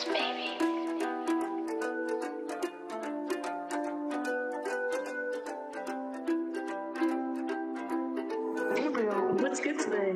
Just maybe. Hey bro, what's good today?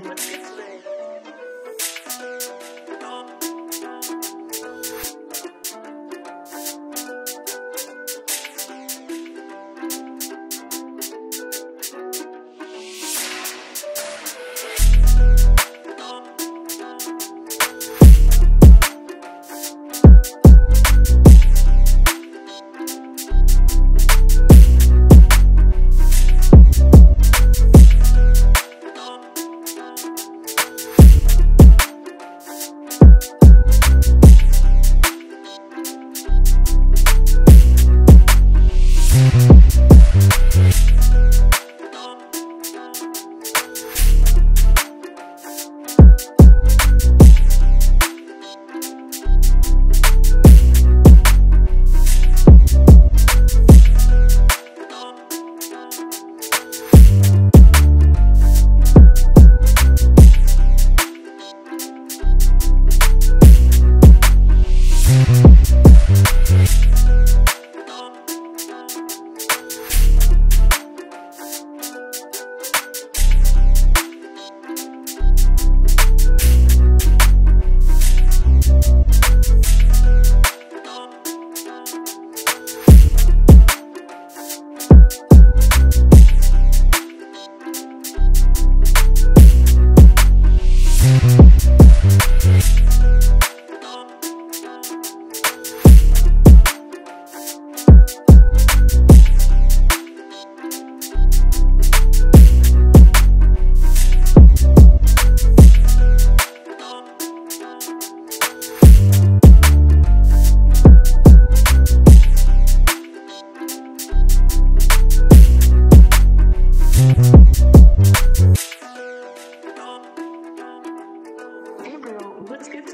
Let's get